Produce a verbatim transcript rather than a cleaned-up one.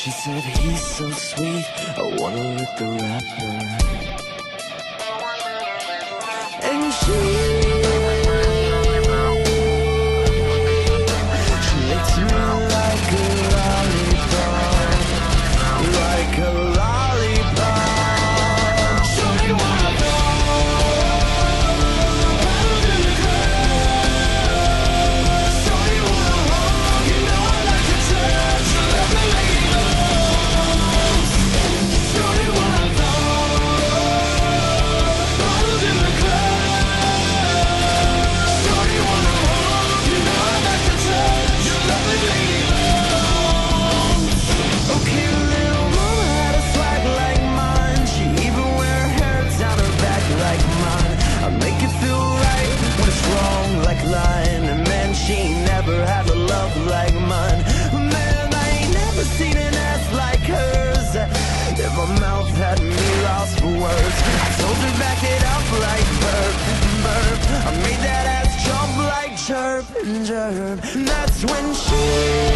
She said he's so sweet, I wanna lick the wrapper. And she I made that ass jump like chirp and germ. That's when she